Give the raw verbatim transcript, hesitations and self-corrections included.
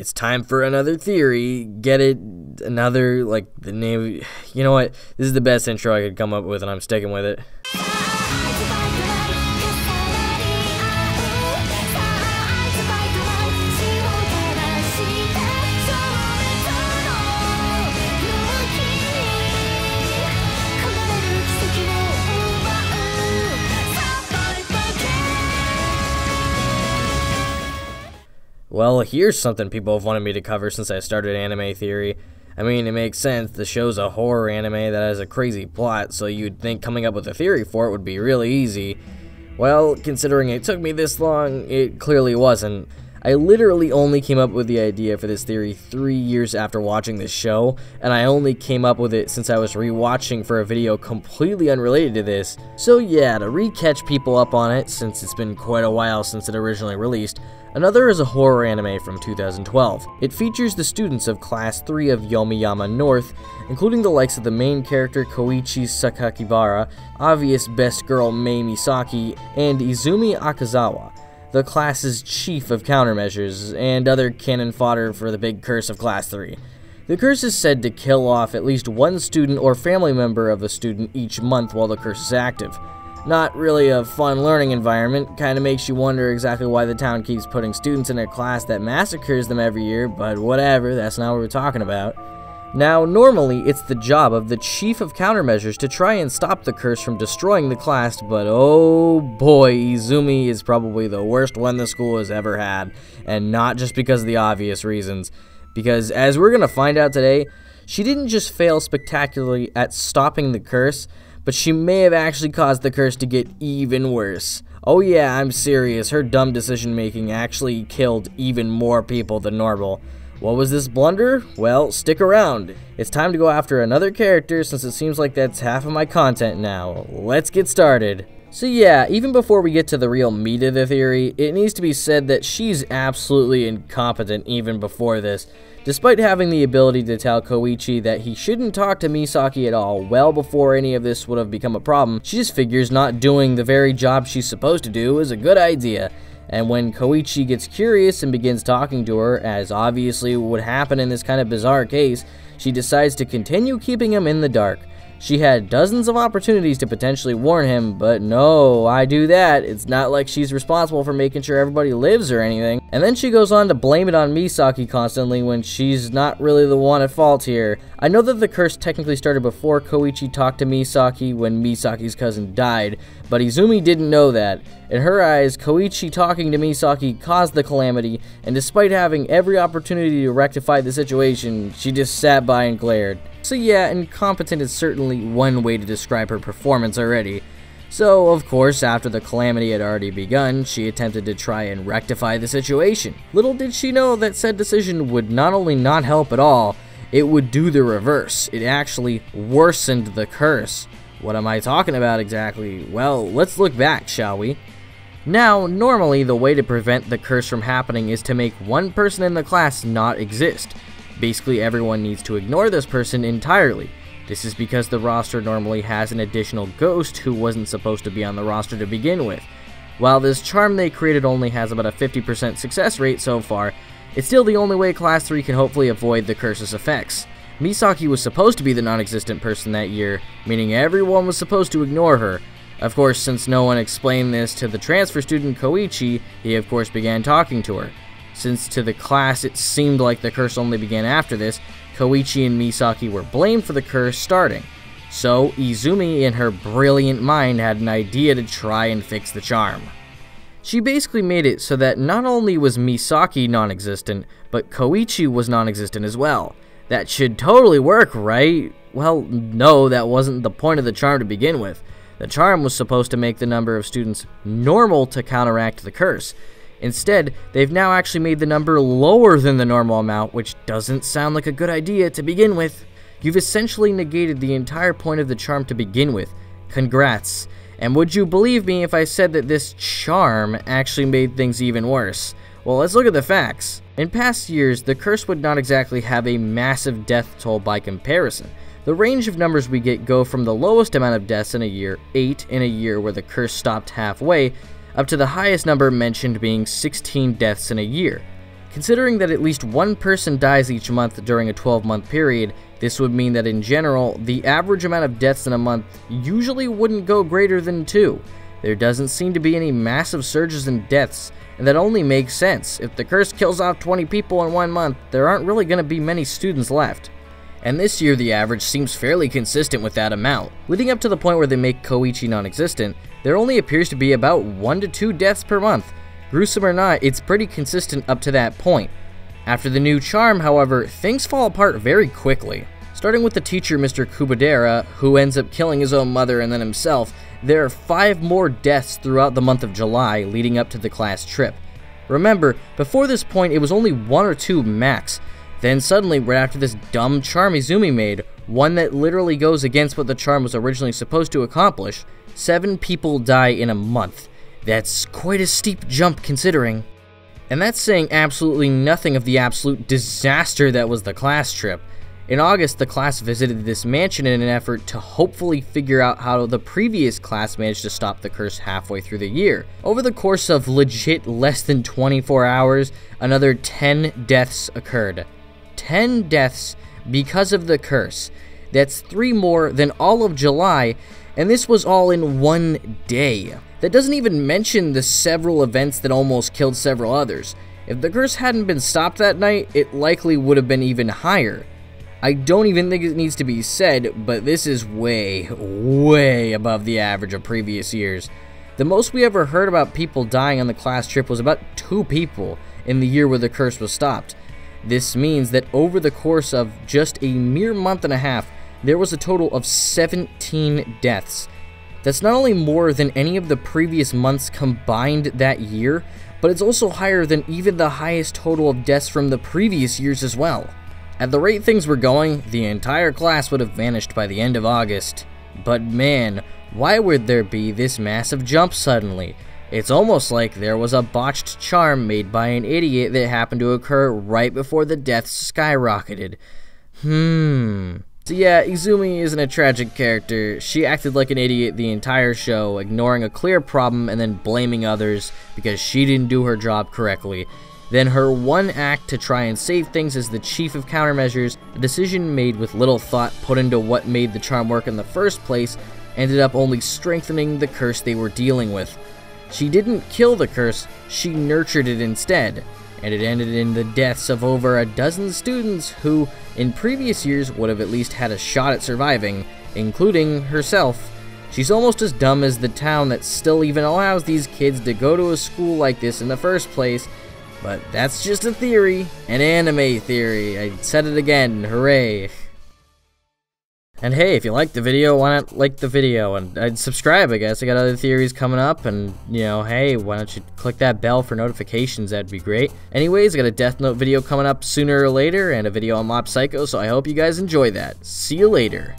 it's time for another theory. Get it? Another, like, the name. You know what? This is the best intro I could come up with, and I'm sticking with it. Well, here's something people have wanted me to cover since I started Anime Theory. I mean, it makes sense, the show's a horror anime that has a crazy plot, so you'd think coming up with a theory for it would be really easy. Well, considering it took me this long, it clearly wasn't. I literally only came up with the idea for this theory three years after watching this show, and I only came up with it since I was rewatching for a video completely unrelated to this. So yeah, to re-catch people up on it, since it's been quite a while since it originally released, Another is a horror anime from two thousand twelve. It features the students of Class three of Yomiyama North, including the likes of the main character Koichi Sakakibara, obvious best girl Mei Misaki, and Izumi Akazawa, the class's chief of countermeasures, and other cannon fodder for the big curse of Class three. The curse is said to kill off at least one student or family member of a student each month while the curse is active. Not really a fun learning environment, kinda makes you wonder exactly why the town keeps putting students in a class that massacres them every year, but whatever, that's not what we're talking about. Now, normally, it's the job of the chief of countermeasures to try and stop the curse from destroying the class, but oh boy, Izumi is probably the worst one the school has ever had, and not just because of the obvious reasons. Because, as we're gonna find out today, she didn't just fail spectacularly at stopping the curse, but she may have actually caused the curse to get even worse. Oh yeah, I'm serious, her dumb decision-making actually killed even more people than normal. What was this blunder? Well, stick around. It's time to go after another character since it seems like that's half of my content now. Let's get started. So yeah, even before we get to the real meat of the theory, it needs to be said that she's absolutely incompetent even before this. Despite having the ability to tell Koichi that he shouldn't talk to Misaki at all well before any of this would have become a problem, she just figures not doing the very job she's supposed to do is a good idea. And when Koichi gets curious and begins talking to her, as obviously would happen in this kind of bizarre case, she decides to continue keeping him in the dark. She had dozens of opportunities to potentially warn him, but no, I do that. It's not like she's responsible for making sure everybody lives or anything. And then she goes on to blame it on Misaki constantly when she's not really the one at fault here. I know that the curse technically started before Koichi talked to Misaki when Misaki's cousin died, but Izumi didn't know that. In her eyes, Koichi talking to Misaki caused the calamity, and despite having every opportunity to rectify the situation, she just sat by and glared. So yeah, incompetent is certainly one way to describe her performance already. So, of course, after the calamity had already begun, she attempted to try and rectify the situation. Little did she know that said decision would not only not help at all, it would do the reverse. It actually worsened the curse. What am I talking about exactly? Well, let's look back, shall we? Now, normally the way to prevent the curse from happening is to make one person in the class not exist. Basically, everyone needs to ignore this person entirely. This is because the roster normally has an additional ghost who wasn't supposed to be on the roster to begin with. While this charm they created only has about a fifty percent success rate so far, it's still the only way Class three can hopefully avoid the curse's effects. Misaki was supposed to be the non-existent person that year, meaning everyone was supposed to ignore her. Of course, since no one explained this to the transfer student Koichi, he of course began talking to her. Since to the class it seemed like the curse only began after this, Koichi and Misaki were blamed for the curse starting. So, Izumi in her brilliant mind had an idea to try and fix the charm. She basically made it so that not only was Misaki non-existent, but Koichi was non-existent as well. That should totally work, right? Well, no, that wasn't the point of the charm to begin with. The charm was supposed to make the number of students normal to counteract the curse. Instead, they've now actually made the number lower than the normal amount, which doesn't sound like a good idea to begin with. You've essentially negated the entire point of the charm to begin with. Congrats. And would you believe me if I said that this charm actually made things even worse? Well, let's look at the facts. In past years, the curse would not exactly have a massive death toll by comparison. The range of numbers we get go from the lowest amount of deaths in a year, eight in a year where the curse stopped halfway, up to the highest number mentioned being sixteen deaths in a year. Considering that at least one person dies each month during a twelve month period, this would mean that in general, the average amount of deaths in a month usually wouldn't go greater than two. There doesn't seem to be any massive surges in deaths, and that only makes sense. If the curse kills off twenty people in one month, there aren't really going to be many students left. And this year the average seems fairly consistent with that amount. Leading up to the point where they make Koichi non-existent, there only appears to be about one to two deaths per month. Gruesome or not, it's pretty consistent up to that point. After the new charm, however, things fall apart very quickly. Starting with the teacher Mister Kubadera, who ends up killing his own mother and then himself, there are five more deaths throughout the month of July leading up to the class trip. Remember, before this point it was only one or two max. Then suddenly, right after this dumb charm Izumi made, one that literally goes against what the charm was originally supposed to accomplish, seven people die in a month. That's quite a steep jump considering. And that's saying absolutely nothing of the absolute disaster that was the class trip. In August, the class visited this mansion in an effort to hopefully figure out how the previous class managed to stop the curse halfway through the year. Over the course of legit less than twenty-four hours, another ten deaths occurred. ten deaths because of the curse. That's three more than all of July, and this was all in one day. That doesn't even mention the several events that almost killed several others. If the curse hadn't been stopped that night, it likely would have been even higher. I don't even think it needs to be said, but this is way, way above the average of previous years. The most we ever heard about people dying on the class trip was about two people in the year where the curse was stopped. This means that over the course of just a mere month and a half, there was a total of seventeen deaths. That's not only more than any of the previous months combined that year, but it's also higher than even the highest total of deaths from the previous years as well. At the rate things were going, the entire class would have vanished by the end of August. But man, why would there be this massive jump suddenly? It's almost like there was a botched charm made by an idiot that happened to occur right before the deaths skyrocketed. Hmm. So yeah, Izumi isn't a tragic character. She acted like an idiot the entire show, ignoring a clear problem and then blaming others because she didn't do her job correctly. Then her one act to try and save things as the chief of countermeasures, a decision made with little thought put into what made the charm work in the first place, ended up only strengthening the curse they were dealing with. She didn't kill the curse, she nurtured it instead, and it ended in the deaths of over a dozen students who, in previous years, would have at least had a shot at surviving, including herself. She's almost as dumb as the town that still even allows these kids to go to a school like this in the first place. But that's just a theory, an anime theory. I said it again, hooray. And hey, if you liked the video, why not like the video and I'd subscribe, I guess. I got other theories coming up and, you know, hey, why don't you click that bell for notifications? That'd be great. Anyways, I got a Death Note video coming up sooner or later and a video on Mob Psycho, so I hope you guys enjoy that. See you later.